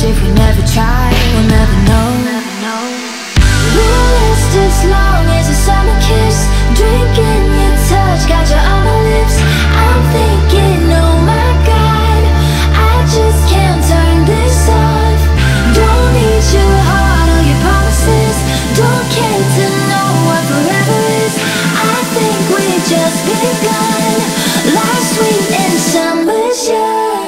If we never try, we'll never know. List as long as a summer kiss, drinking your touch, got you on my lips. I'm thinking, oh my God, I just can't turn this off. Don't need your heart or your promises, don't care to know what forever is. I think we've just begun, life's sweet and summer's young.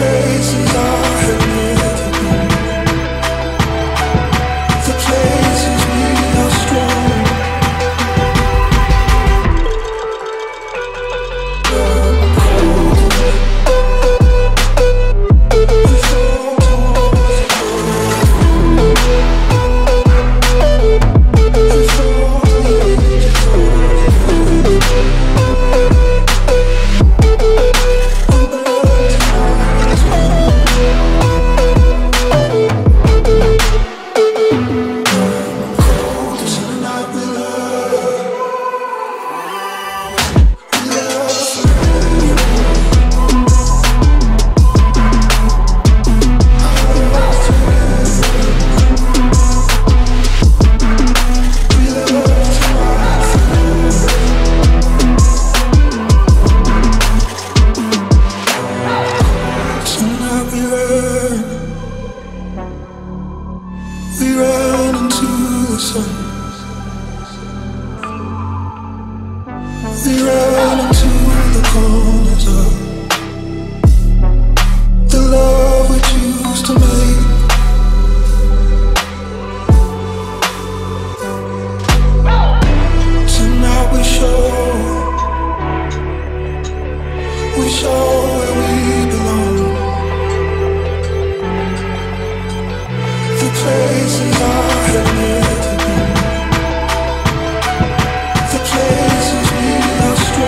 Places I have never been. we run into the corners of the love we choose to make. Tonight we show where we belong. The places I have never been. Places we lost.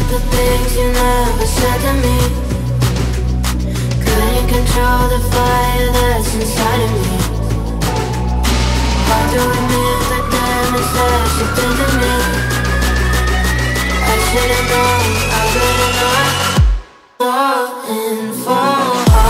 about the things you never said to me. Couldn't control the fire that's inside of me. Why do I miss the damage that you did to me? I should've known, I would've known. Falling for heart.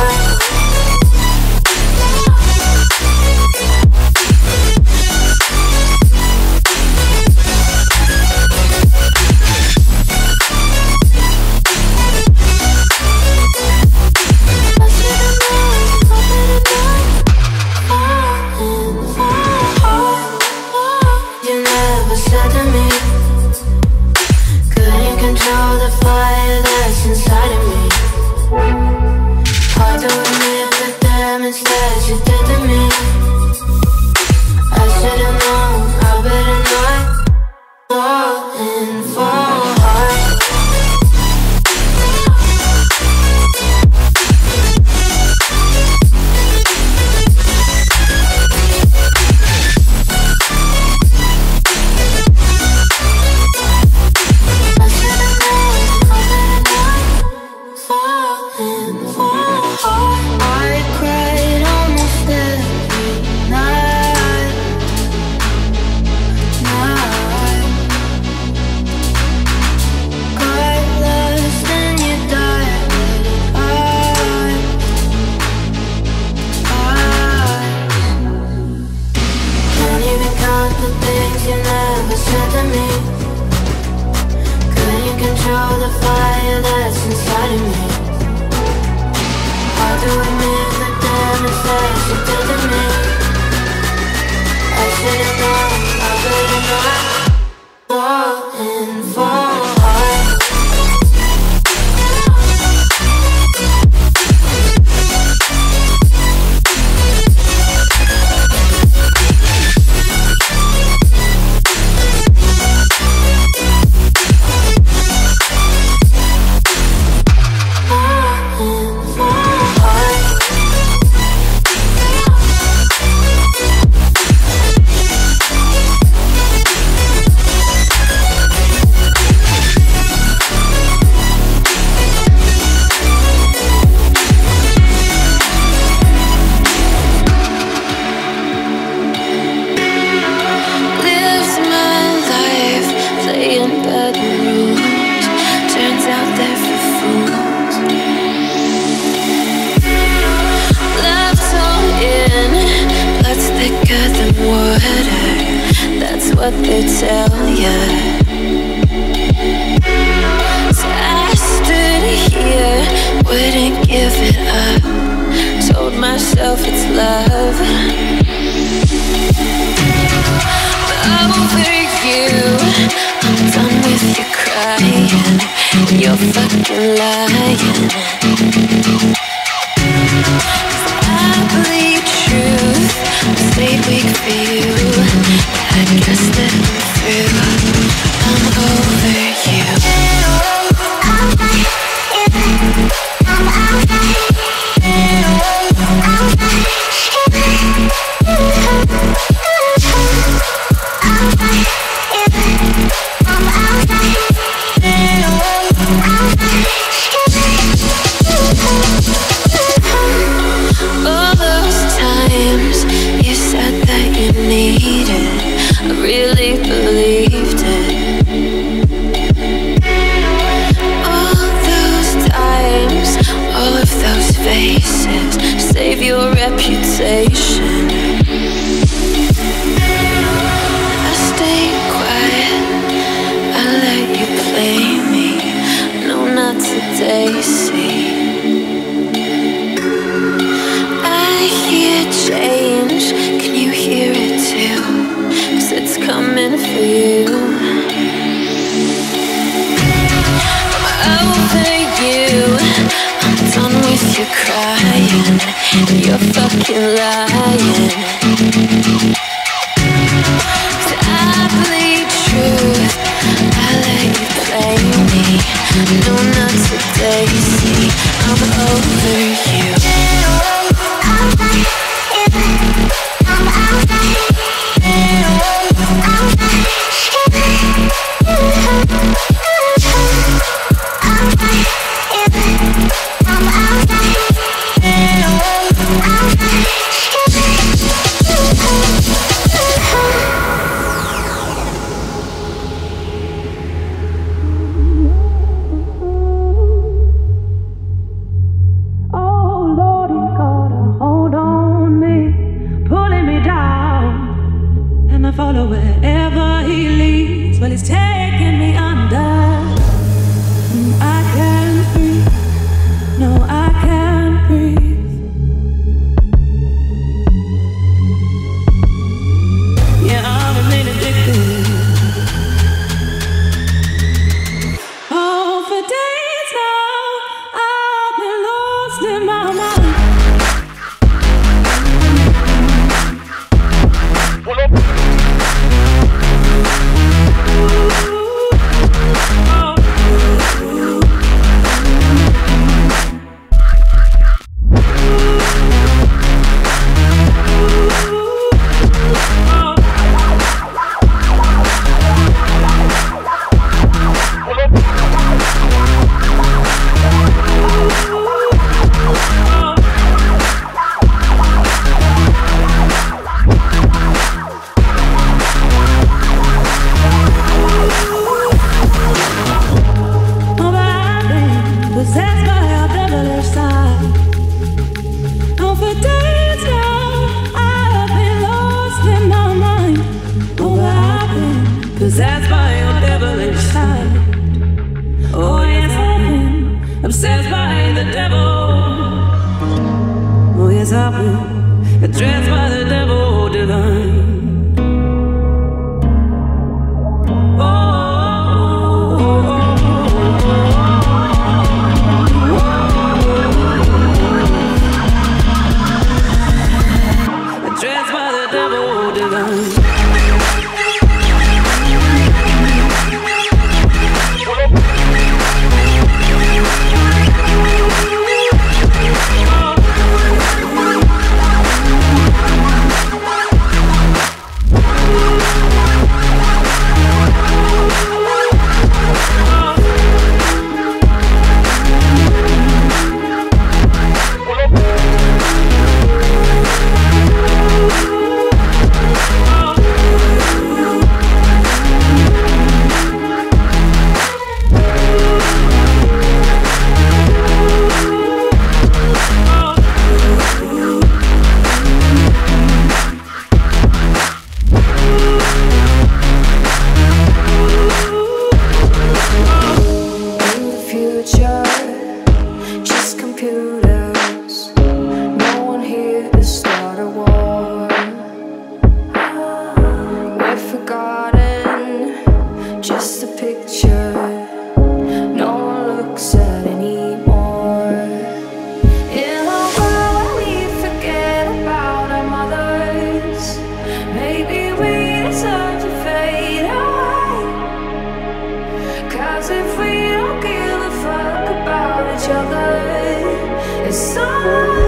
us if we don't give a fuck about each other? It's over.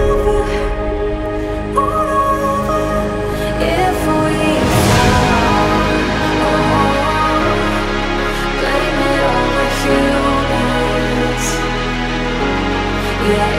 Yeah.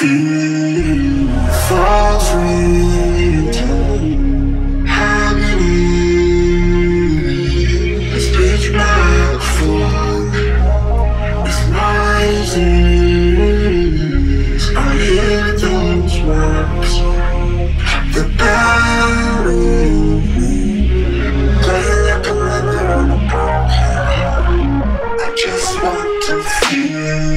see falls with time. Harmony is pitch black fog. It's noises. I hear those words. The battle playing like a leather on a broken. I just want to feel.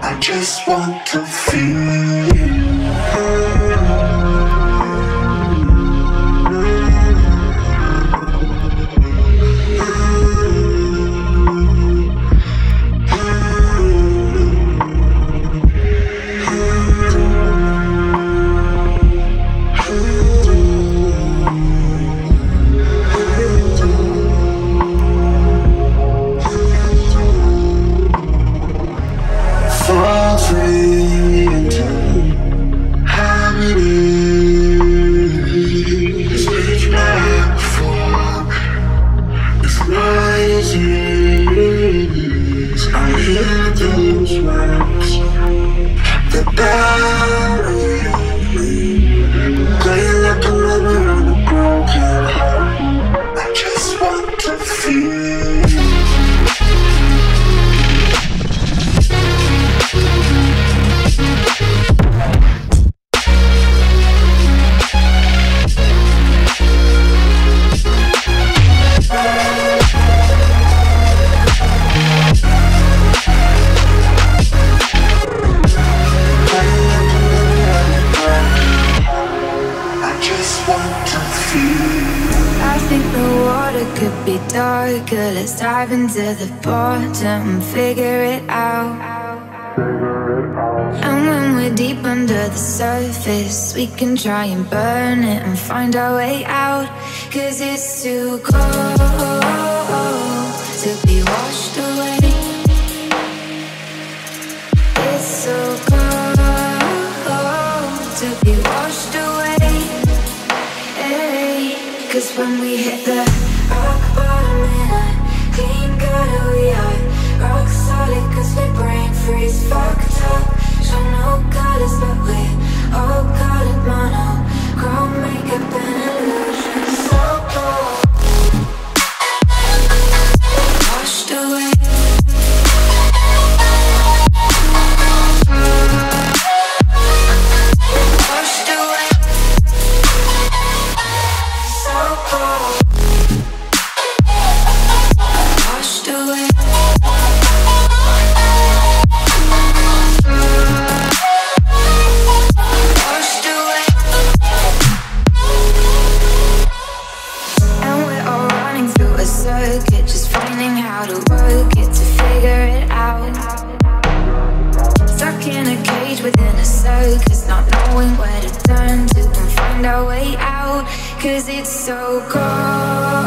I just want to feel. The battle playing like a leather on a broken heart. I just want to feel. I think the water could be darker. Let's dive into the bottom and figure it out. And when we're deep under the surface, we can try and burn it and find our way out. Cause it's too cold to be washed away. It's so cold to be washed away. Cause when we hit the rock bottom in a clean gutter, we are rock solid. Cause we brain freeze fucked up, show no colors, but we all colored mono. Chrome makeup and illusion, so cold, washed away. Just finding how to work it, to figure it out. Stuck in a cage within a circus, not knowing where to turn to and find our way out. Cause it's so cold.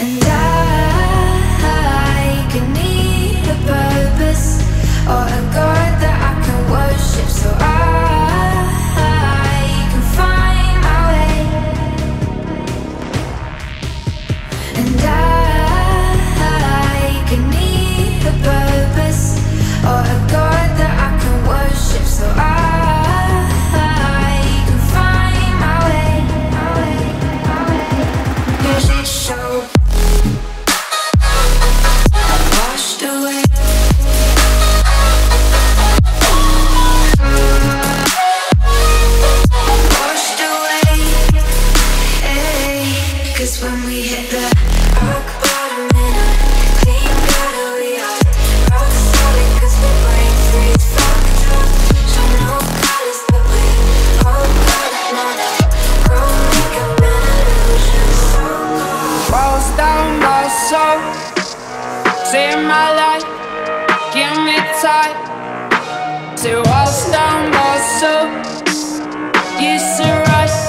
And I can need purpose, or a God that I can worship, so I can find my way. And I can need to walls down my soul. Used to rise,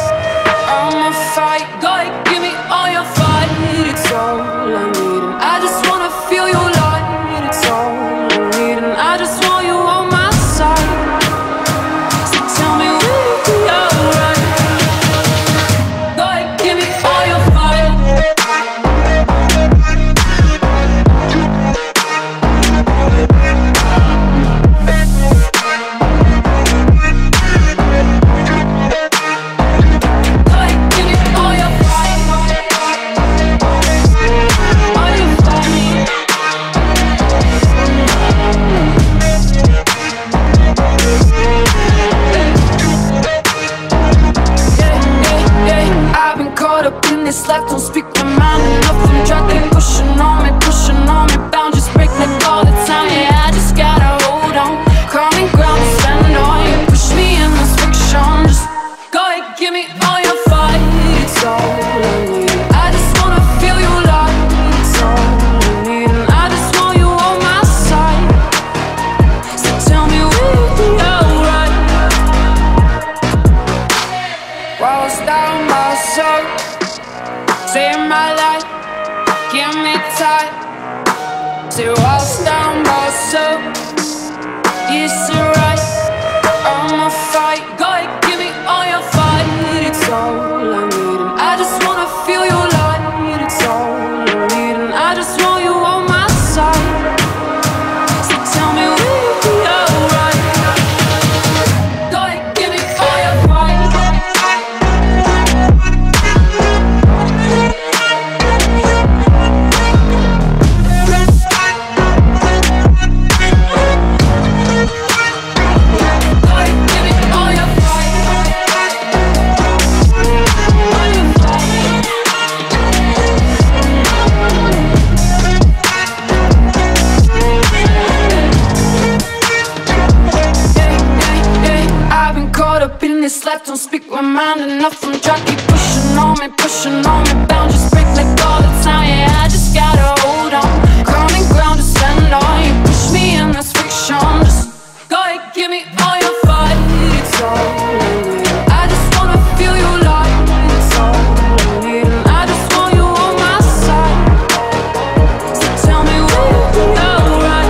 I'm a fight. God, give me all your fight. It's all I need, and I just wanna feel your light. It's all I need, and I just want you on my side. So tell me we'll be alright. God, give me all your fight. Life don't speak my mind enough. I'm dragging, pushing on me, boundaries break like all the time. Yeah, I just gotta hold on, common ground, standing on you. Push me in this friction, just go ahead, give me all your fight. It's all I need, I just wanna feel you love. It's all I need, and I just want you on my side. So tell me we'll be alright. Walls down my soul. Save my life, give me time to walk down my soul. Used to rise, I'm a fight. Go ahead, give me all your fight. It's all I need, and I just wanna feel your light. It's all I need, and I just want you on my side. So tell me we'll be alright. Go ahead, give me all your fight. This life don't speak my mind enough. I'm dry, keep pushing on me, boundaries break like all the time. Yeah, I just gotta hold on, common ground to stand on. You push me in this friction, just go ahead, give me all your fight. It's all I need, I just wanna feel your light. It's all I need, and I just want you on my side. So tell me we'll be alright.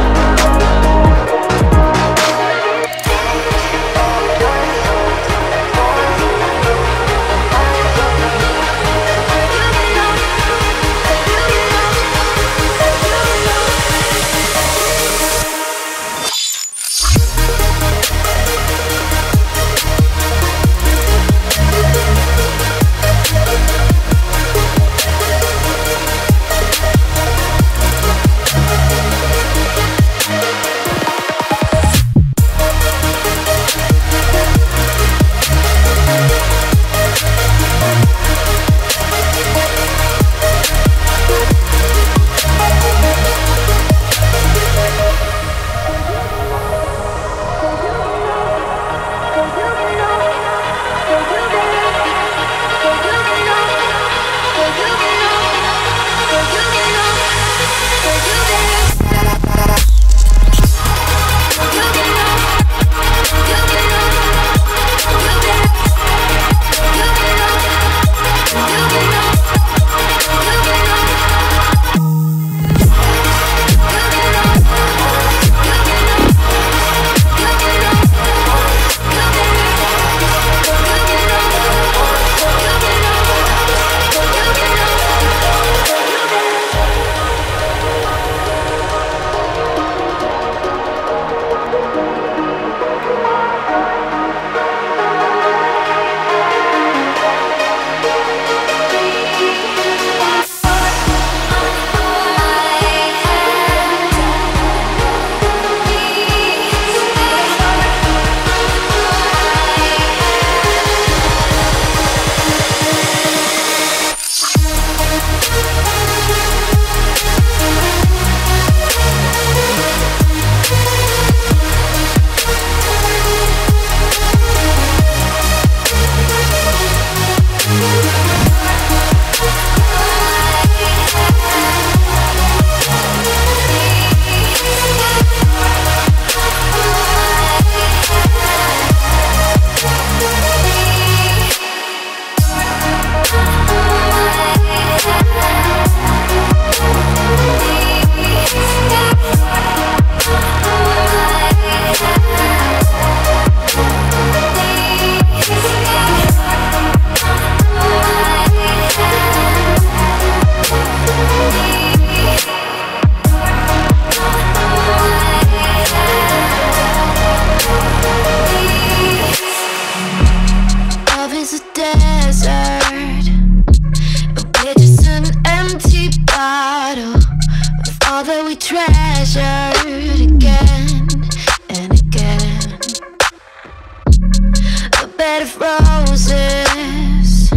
roses,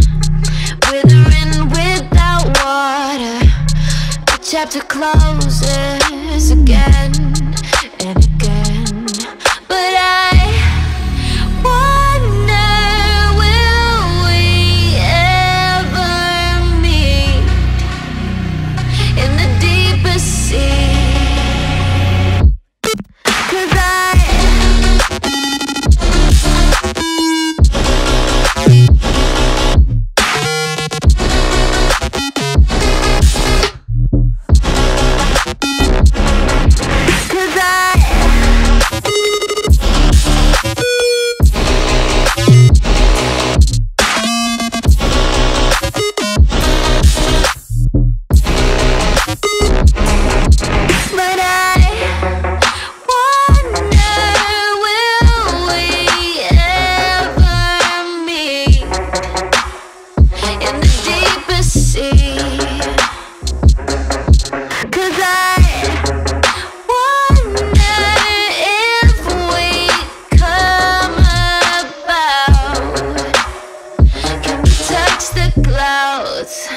withering without water. The chapter closes again and again, but I wonder, will we ever meet in the deepest sea? 'Cause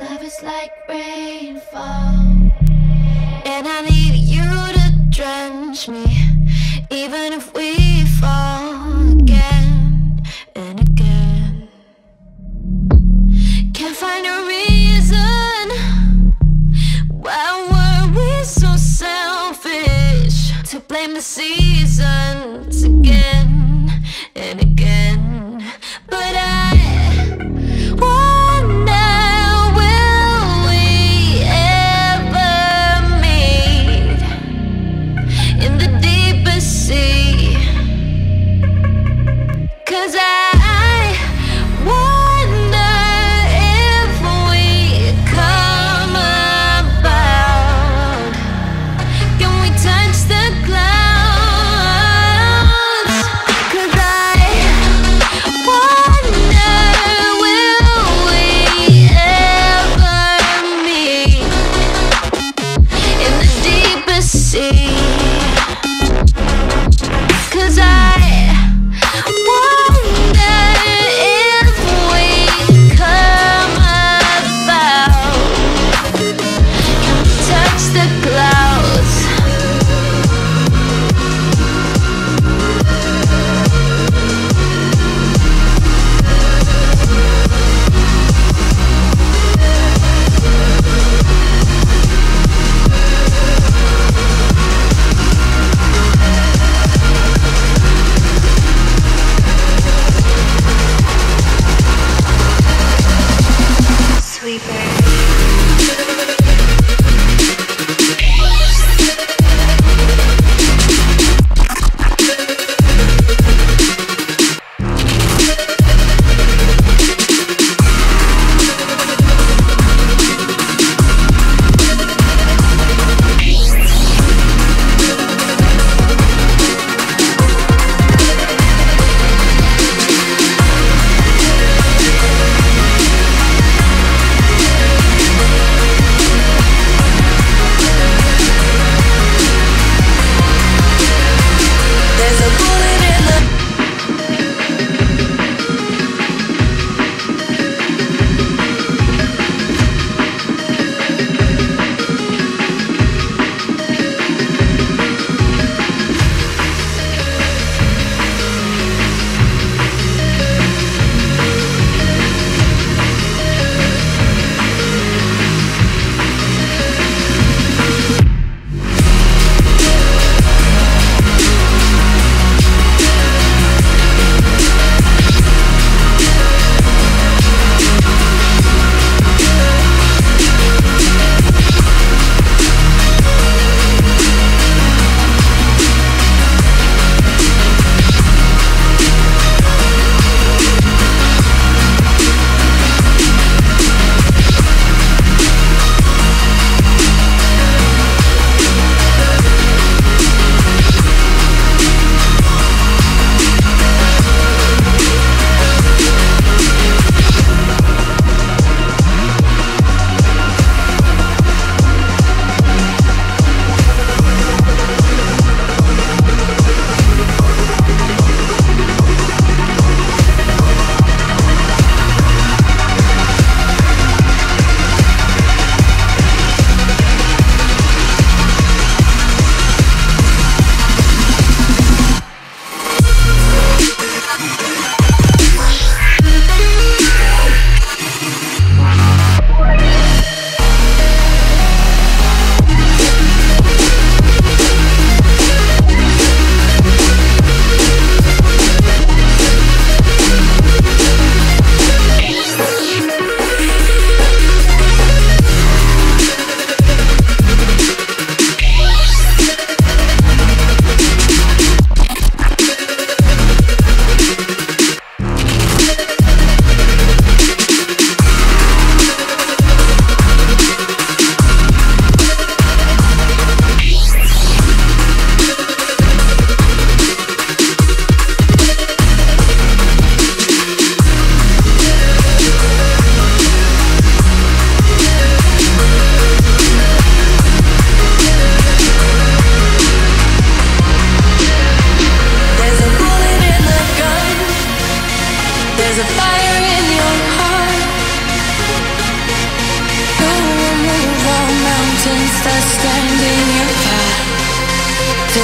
love is like rainfall, and I need you to drench me, even if we fall again and again. Can't find a reason, why were we so selfish, to blame the seasons again and again, but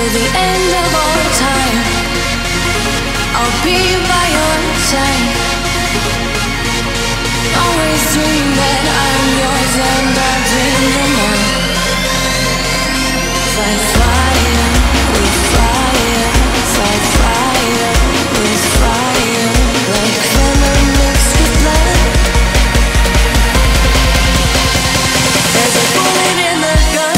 till the end of all time, I'll be by your side. Always dream that I'm yours and I dream no more. Fight fire with fire, fight fire with fire, like venom mixed with blood. There's a bullet in the gun.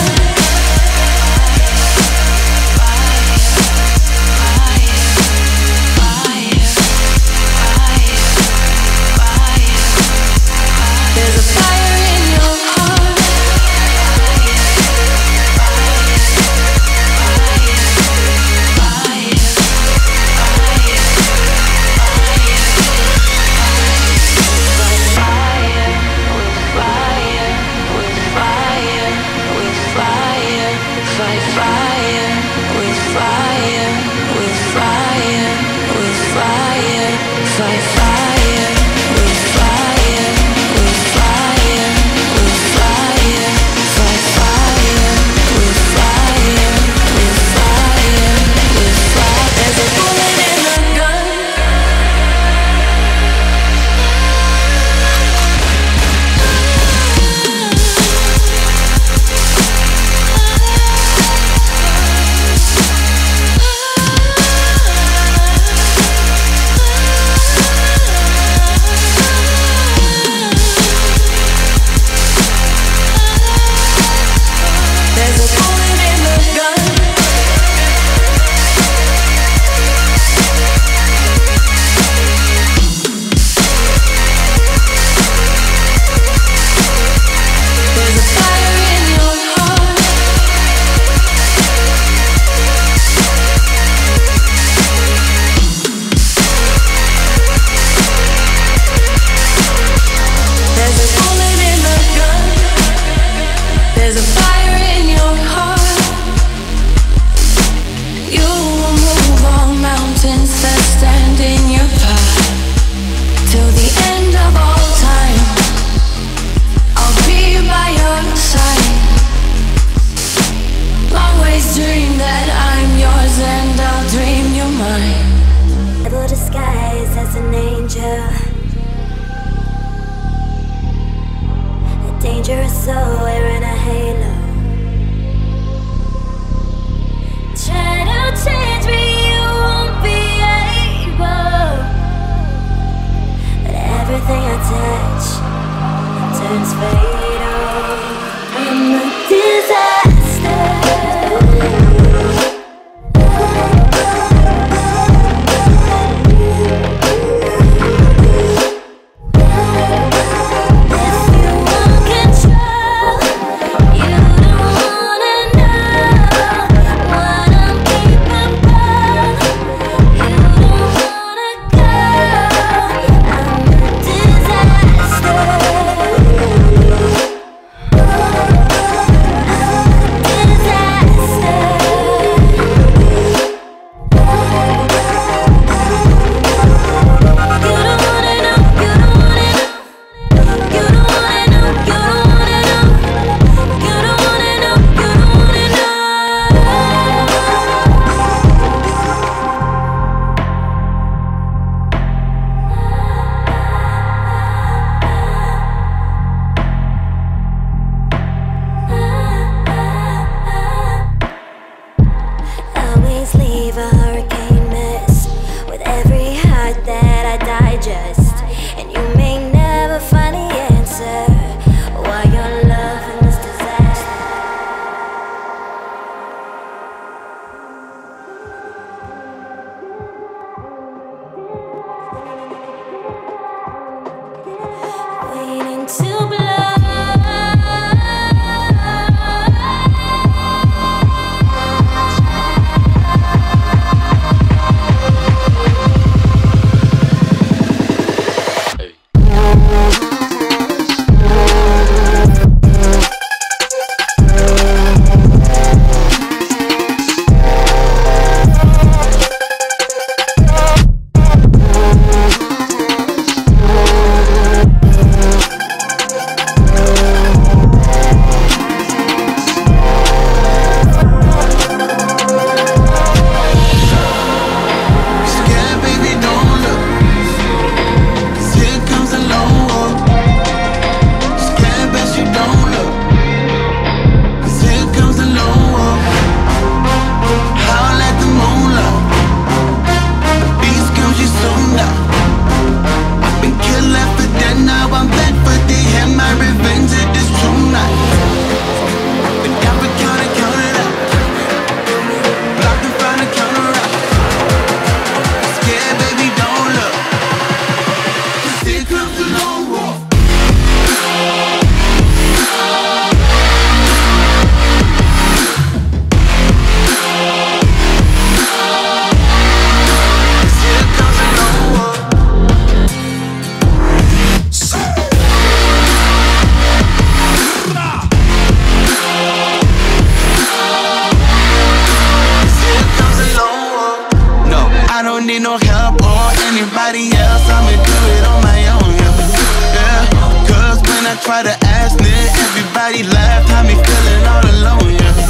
try to ask me. Everybody laughed, had me feeling all alone, yeah,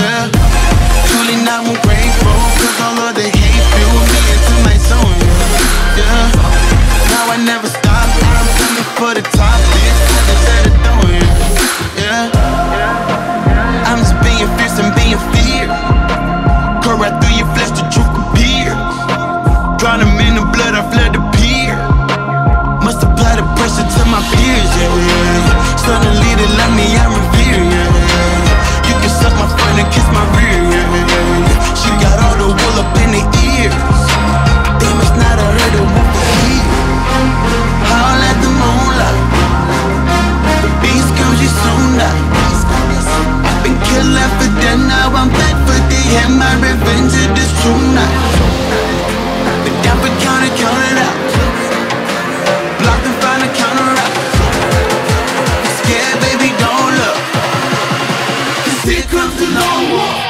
yeah. Truly now I'm grateful, cause all of the hate fueled me into my zone, yeah, yeah. Now I never stop, I'm coming for the top. This is the set of doing, yeah, yeah. I'm just being fierce and being feared. Cut right through your flesh, the truth appears. Drown them in the blood, I flood the pier. Must apply the pressure to my peers, yeah, yeah. Suddenly they love me, I revere, yeah. You can suck my front and kiss my rear, yeah. She got all the wool up in the ears. Damn, it's not a her that won't believe. Howl at the moonlight. The beast comes you soon now. I've been killing for dinner, now I'm back for the end. My revenge is this true now. Been down for count it out. Blocked and found a counter out. Yeah, baby, don't look, 'cause here comes the long walk.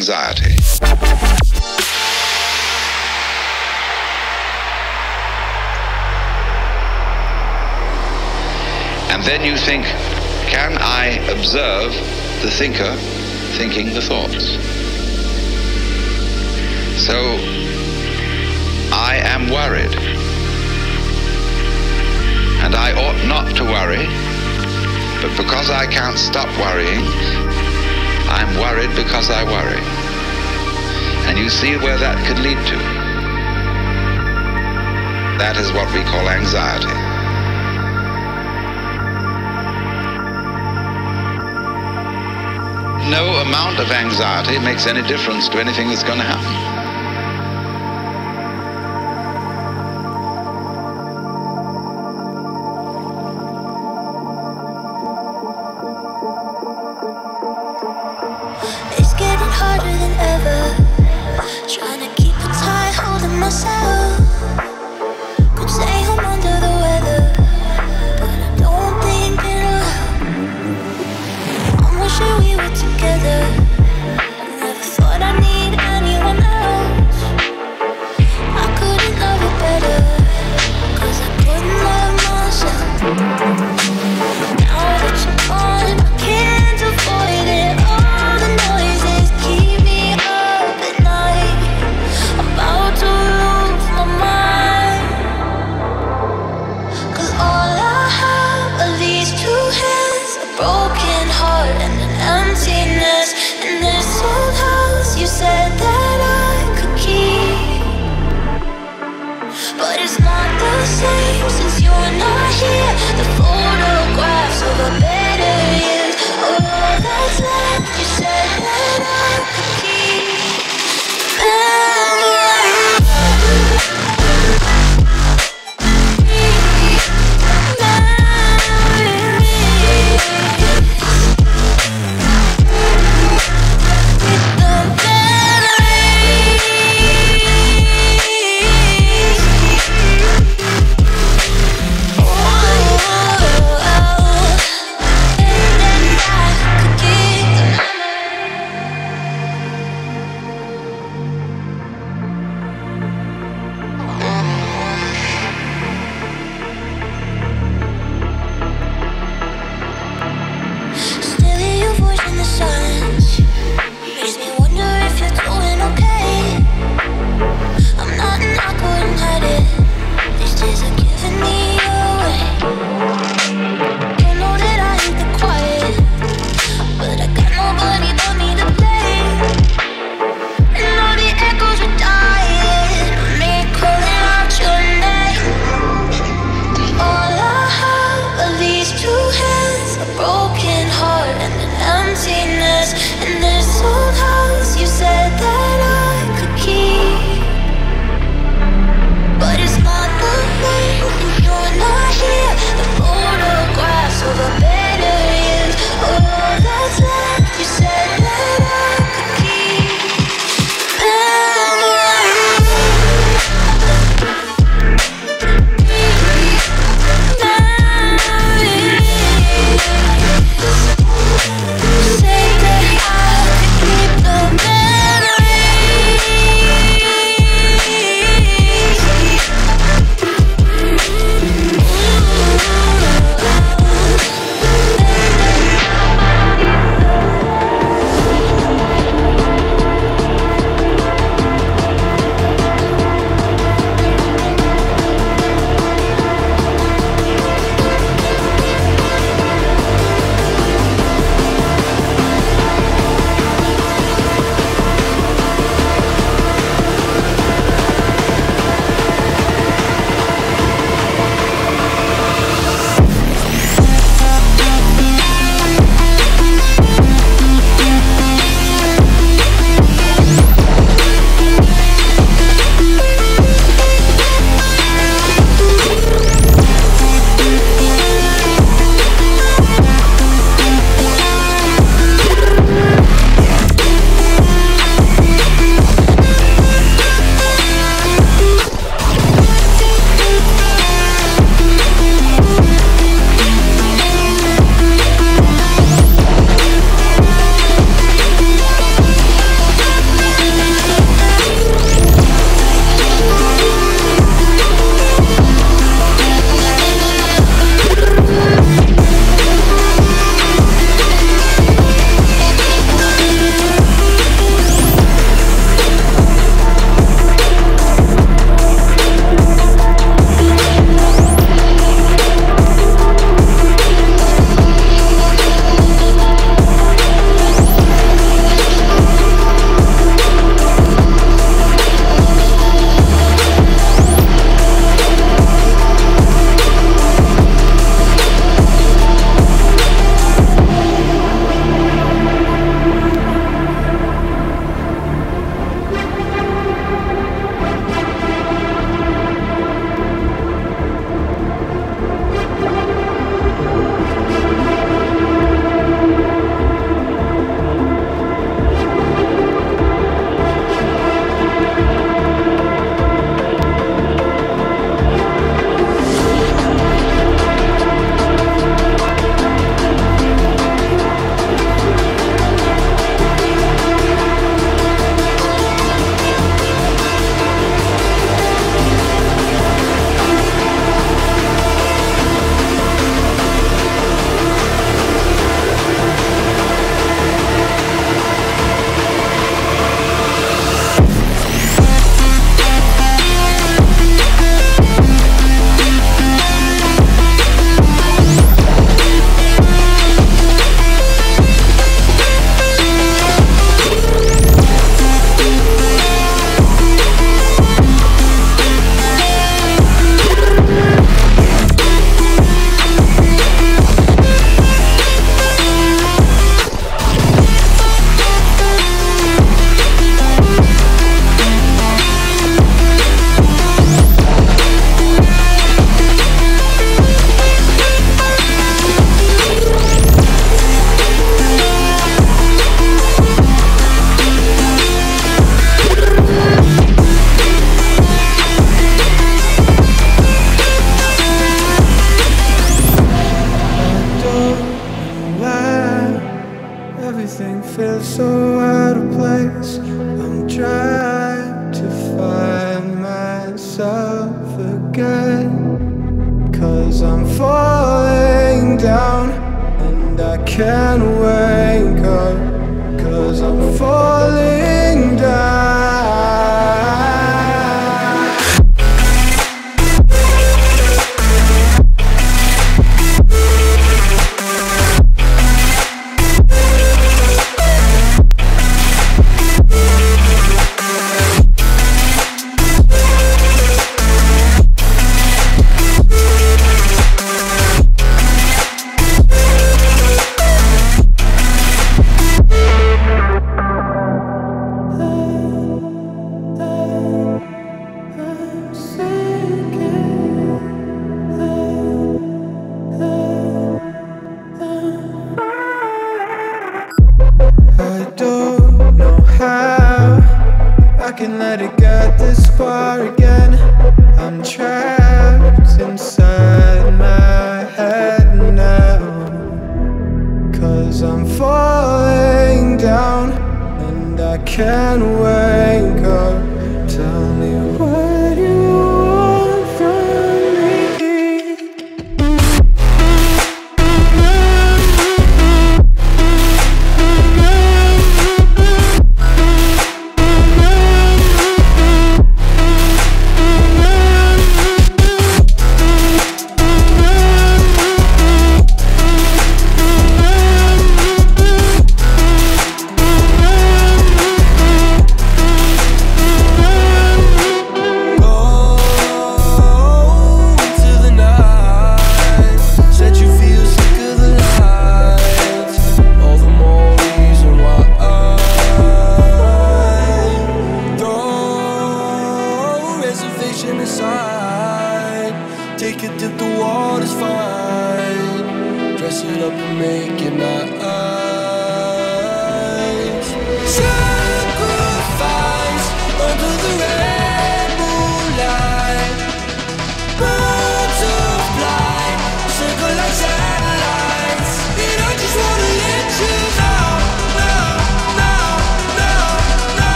anxiety. And then you think, can I observe the thinker thinking the thoughts? So, I am worried. And I ought not to worry, but because I can't stop worrying, I'm worried because I worry. And you see where that could lead to. That is what we call anxiety. No amount of anxiety makes any difference to anything that's going to happen. forget, 'cause I'm falling down and I can't wake up, 'cause I'm falling down.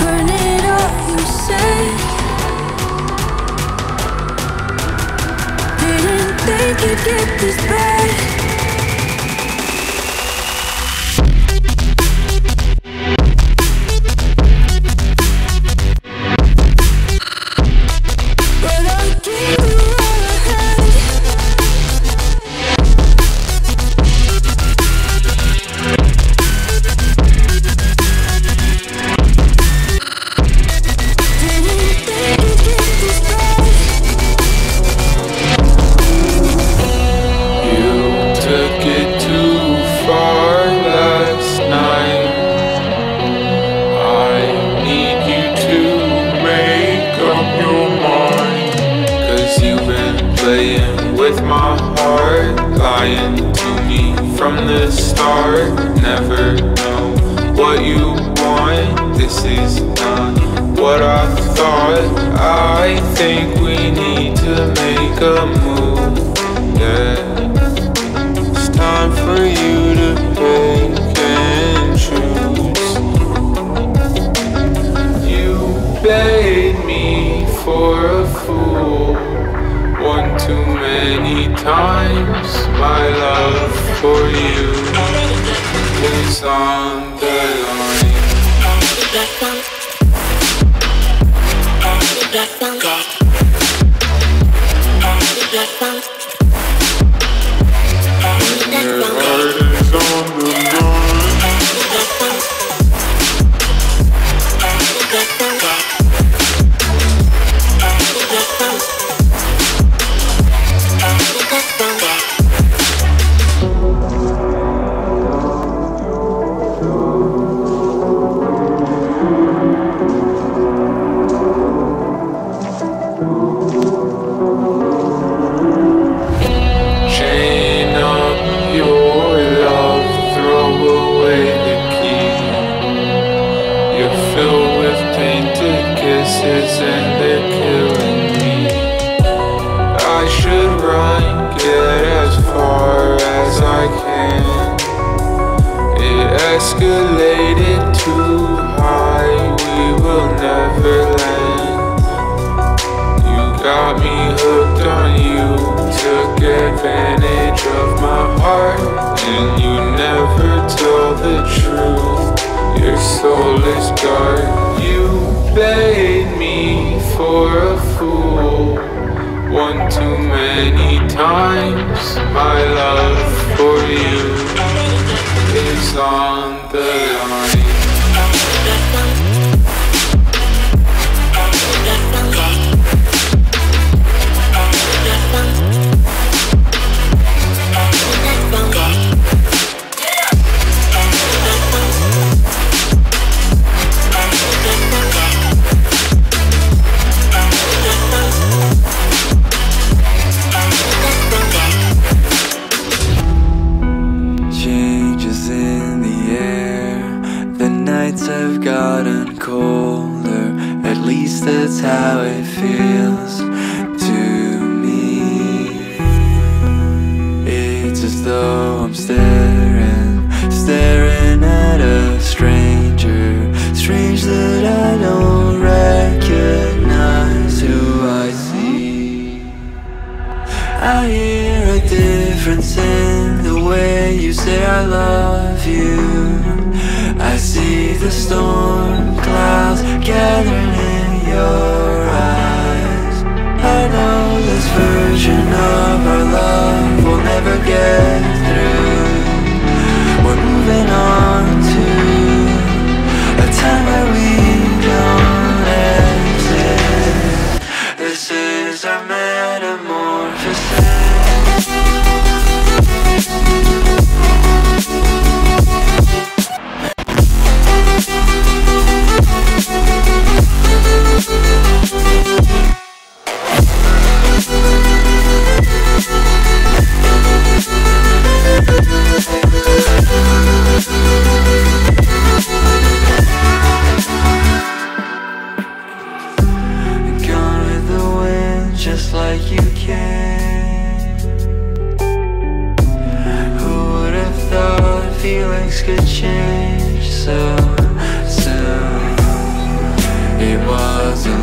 Burn it up, you say. to get this back. With my heart, lying to me from the start. Never know what you want. This is not what I thought. I think we need to make a move. Yeah, it's time for you to pick and choose. You played me for a fool. One too many times, my love for you is on the line. Your heart is on the line. And they're killing me. I should run, get as far as I can. It escalated too high, we will never land. You got me hooked on you, took advantage of my heart, and you never told the truth. Your soul is dark. You played me for a fool. One too many times, my love for you is on the line. Have gotten colder, at least that's how it feels to me. It's as though I'm staring at a stranger. Strange that I don't recognize who I see. I hear a difference in the way you say I love you. I see the storm clouds gathering in your eyes. I know this version of our love will never get through. We're moving on to a time where we don't exist. This is our metamorphosis.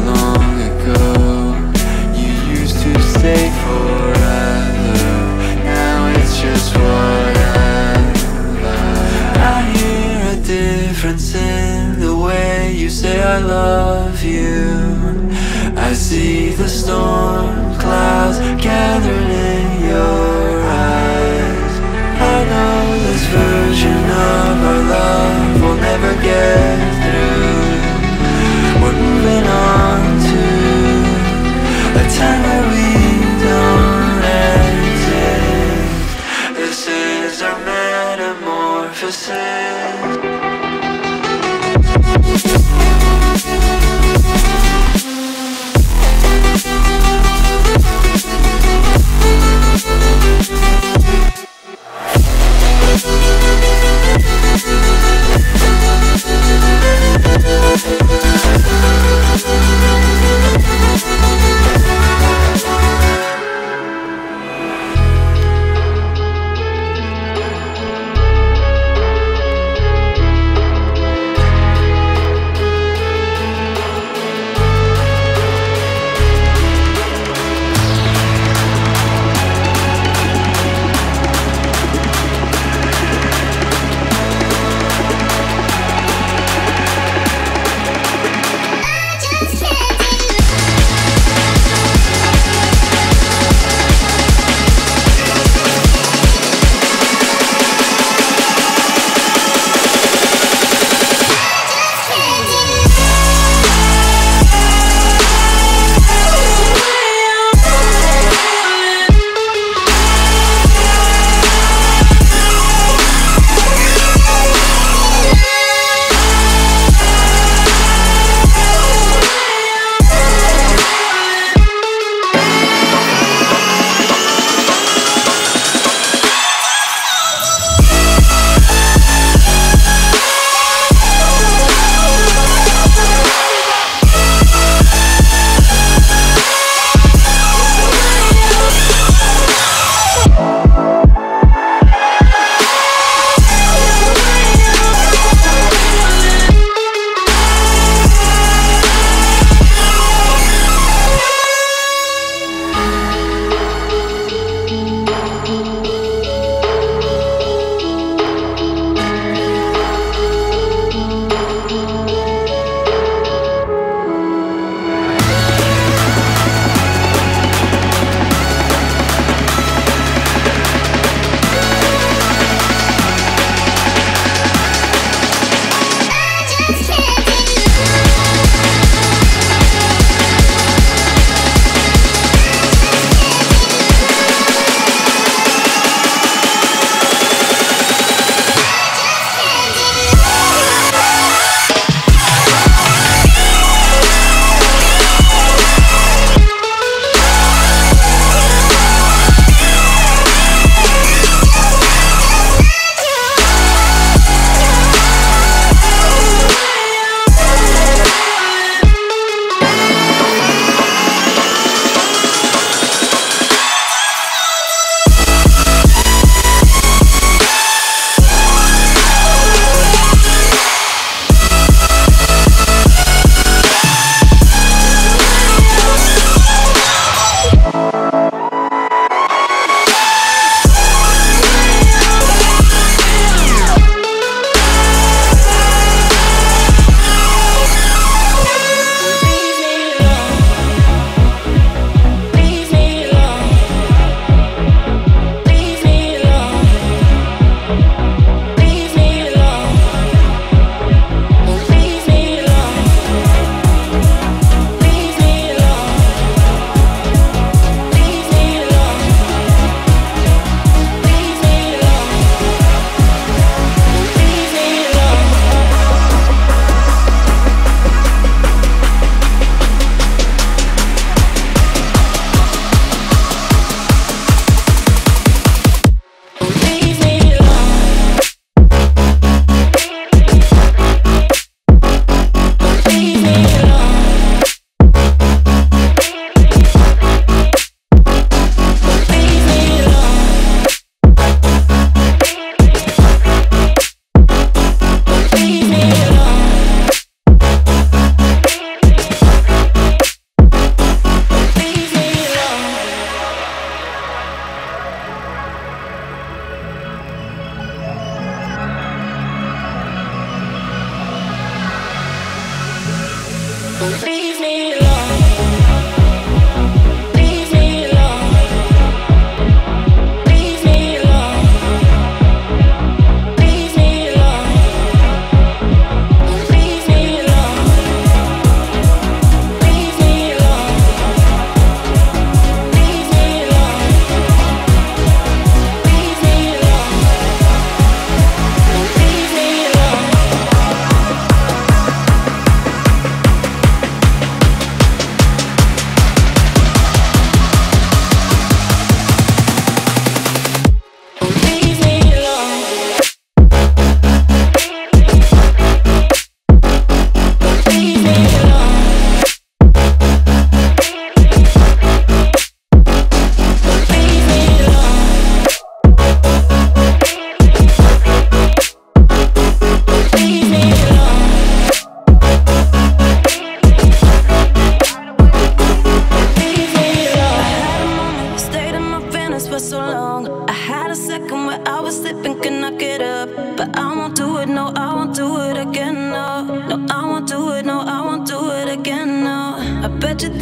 Long ago, you used to stay forever. see the storm clouds gathering in your eyes. I know this version of our love will never get through. We're moving on to a time where we don't exist. This is our metamorphosis.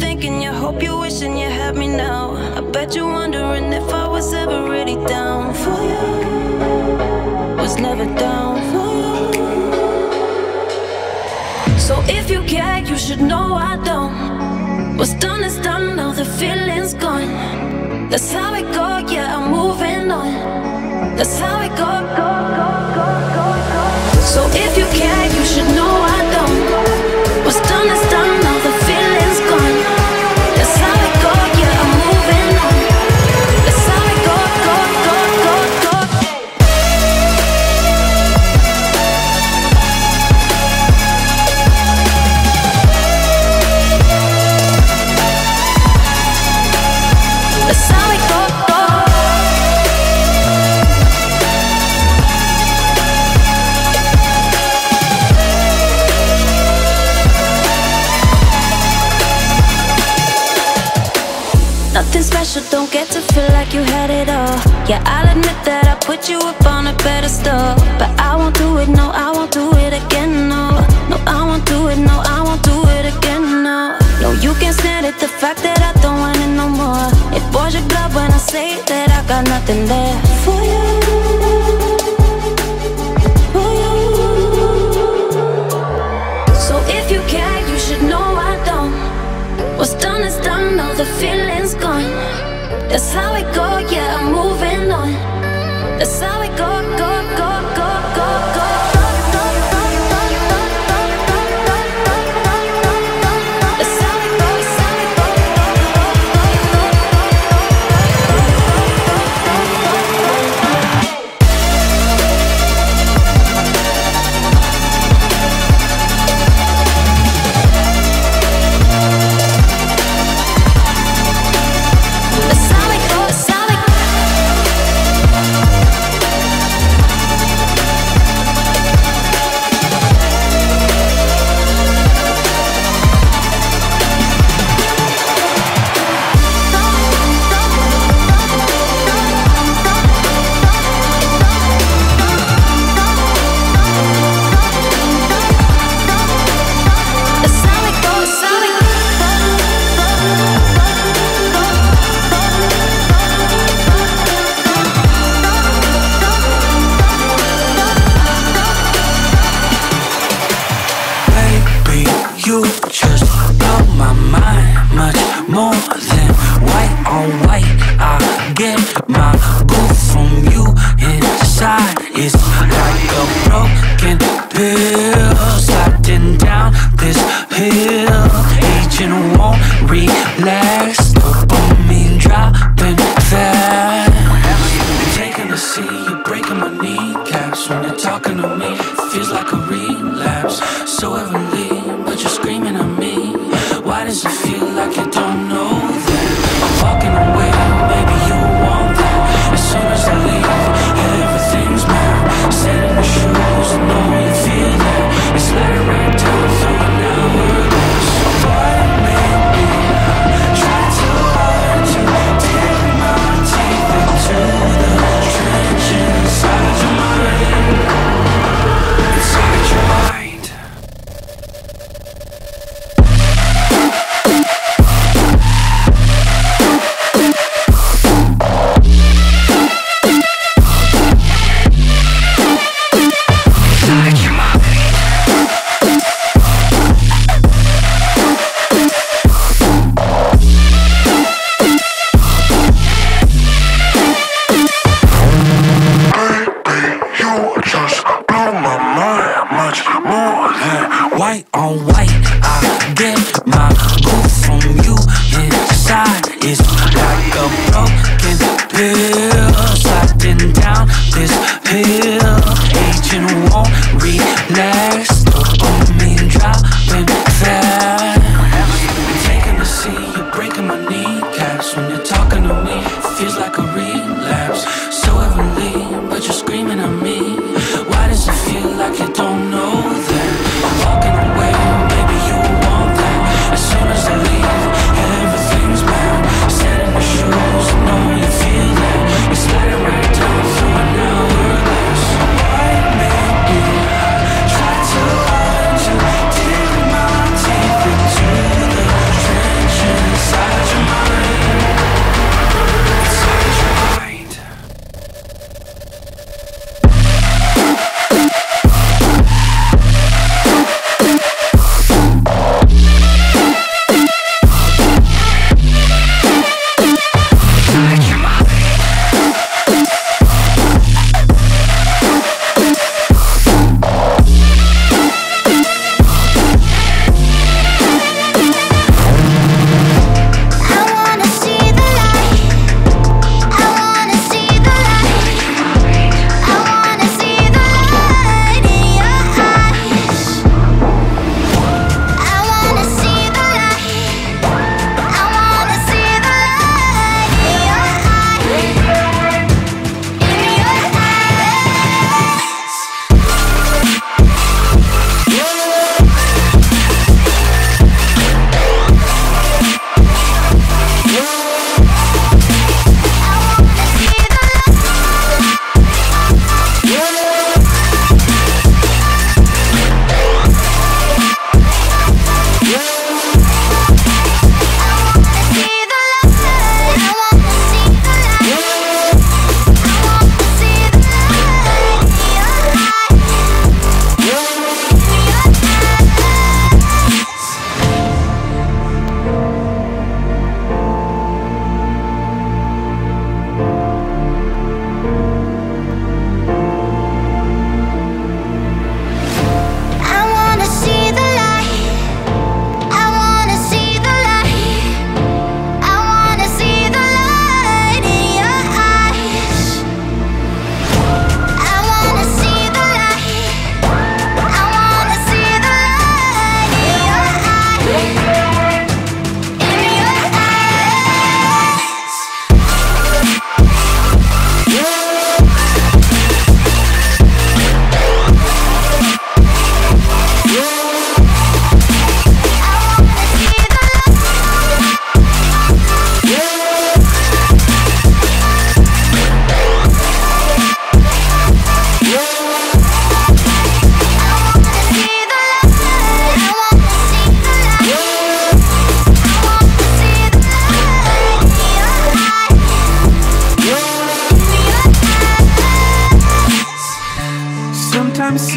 thinking, you hope you're wishing you had me now. I bet you're wondering if I was ever really down for you. Was never down for you. So if you care, you should know I don't. What's done is done, now the feeling's gone. That's how it goes, yeah, I'm moving on. That's how it goes, go, go, go, go, go. So if you care, you should know I don't. What's done is done, now the feeling's gone. That's how it goes, yeah, I'm moving on. That's how it goes, go, go, go, go. That's how it goes, go. Nothing special, don't get to feel like you had it all. Yeah, I'll admit that I put you up on a pedestal. But I won't do it, no, I won't do it again, no. No, I won't do it, no, I won't do it again, no. No, you can't stand it, the fact that I don't want it no more. It boils your blood when I say that I got nothing left for you. For you. So if you care, you should know I don't. What's done is done, now the feeling's gone. That's how it goes, yeah, I'm moving on. That's how it goes, go, go, go, go, go. That's how it goes, how it goes, go, go, go, go, go, go, go, go, go, go. Attention.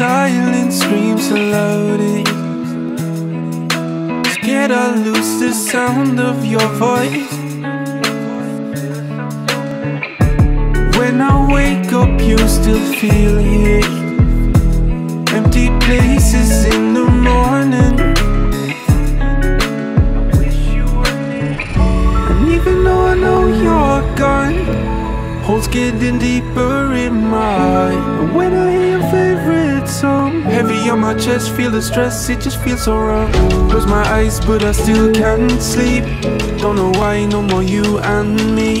silent screams aloud. Scared I'll lose the sound of your voice. When I wake up you still feel it. Empty places in the morning. And even though I know you're gone, holes getting deeper in my eye. When I hear your favorite song heavy on my chest, feel the stress, it just feels so wrong. Close my eyes but I still can't sleep. Don't know why, no more you and me.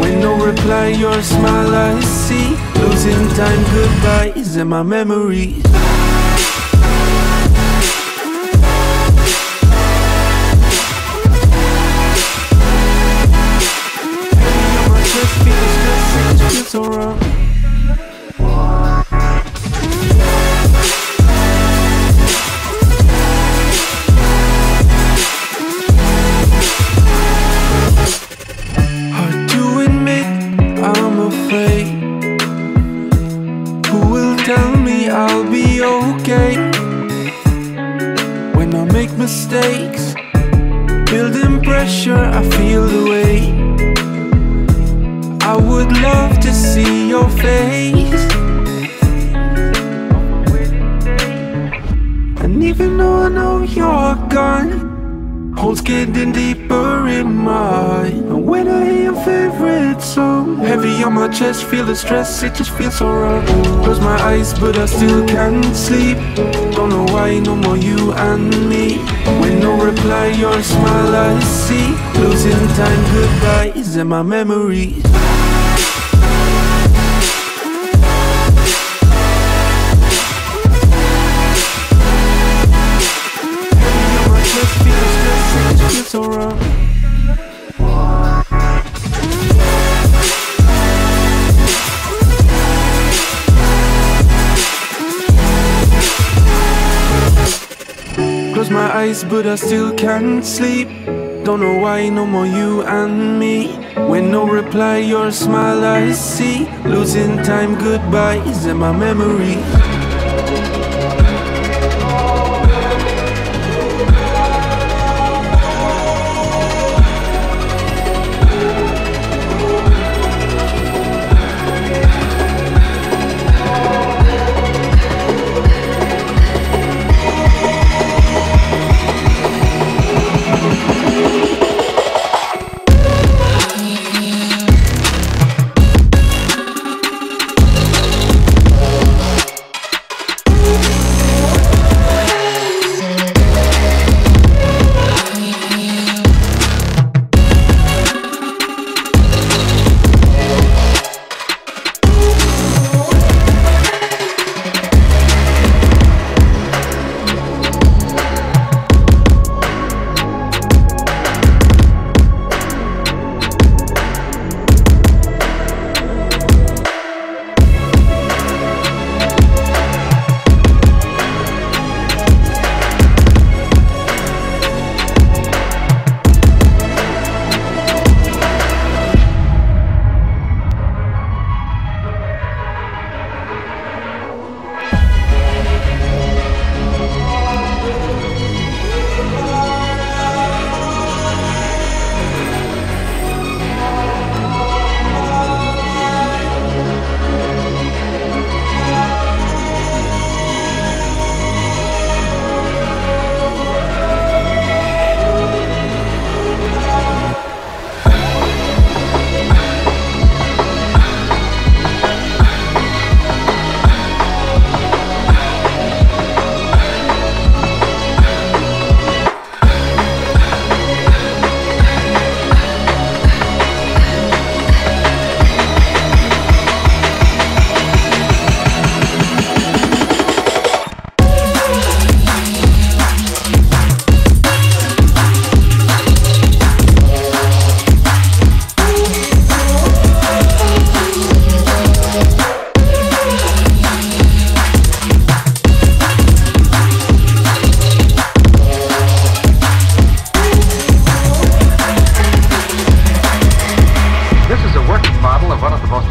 When no reply, your smile I see. Losing time, goodbyes in my memory. When I make mistakes, building pressure, I feel the weight. I would love to see your face. And even though I know you're gone, holes getting deeper in my eye. And when I hear your favorite song heavy on my chest, feel the stress, it just feels so wrong. Close my eyes but I still can't sleep. Don't know why, no more you and me. When no reply, your smile I see. Losing time, goodbyes in my memory. My eyes but I still can't sleep. Don't know why, no more you and me. When no reply, your smile I see. Losing time, goodbyes in my memory.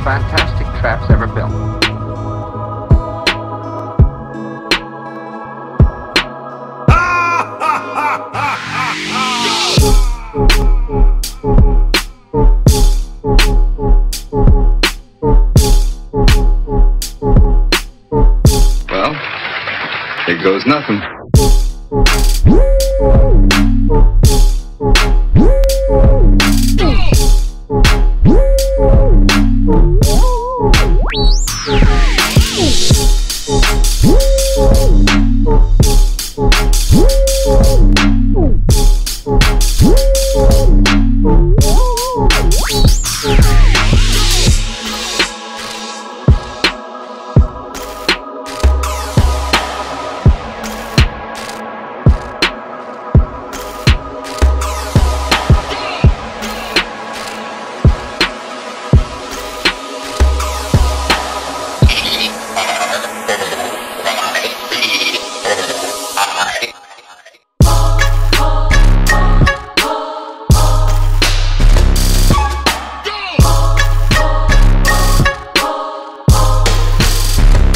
Fantastic traps ever built. goes nothing.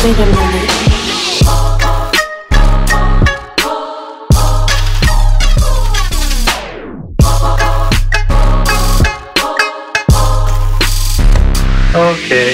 Wait a minute. Okay.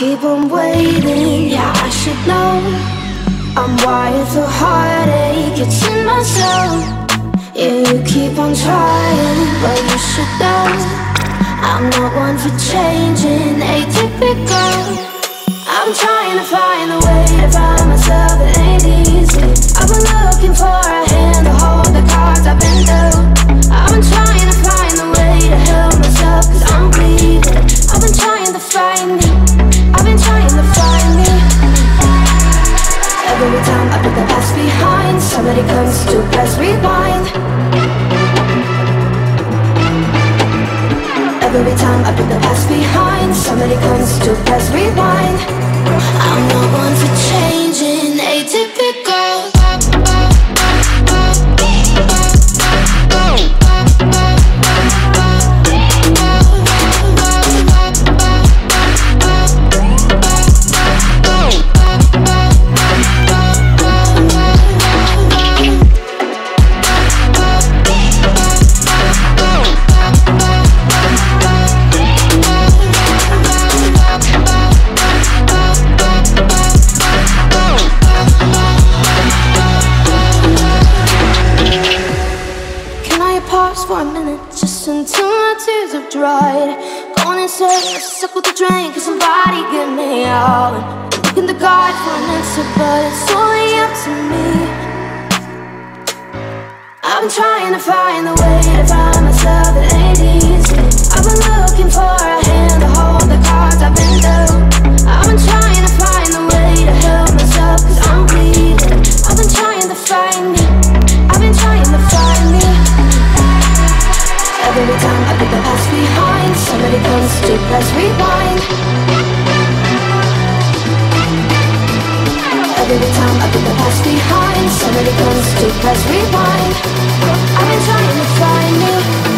Keep on waiting, yeah, I should know. I'm wired for heartache, it's in my soul. Yeah, you keep on trying, but you should know I'm not one for changing, atypical. I'm trying to find a way to find myself, it ain't easy. I've been looking for a hand to hold the cards I've been dealt. I've been trying to find a way to help myself, cause I'm bleeding. I've been trying to find me, I've been trying to find me. Every time I put the past behind, somebody comes to press rewind. Every time I put the past behind, somebody comes to press rewind. I'm not one for changing, atypical. But it's only up to me. I've been trying to find a way to find myself, it ain't easy. I've been looking for a hand to hold the cards I've been dealt. I've been trying to find a way to help myself, cause I'm bleeding. I've been trying to find me, I've been trying to find me. Every time I put the past behind, somebody comes to press rewind. Every time I put the past behind, somebody comes to press rewind. I've been trying to find me.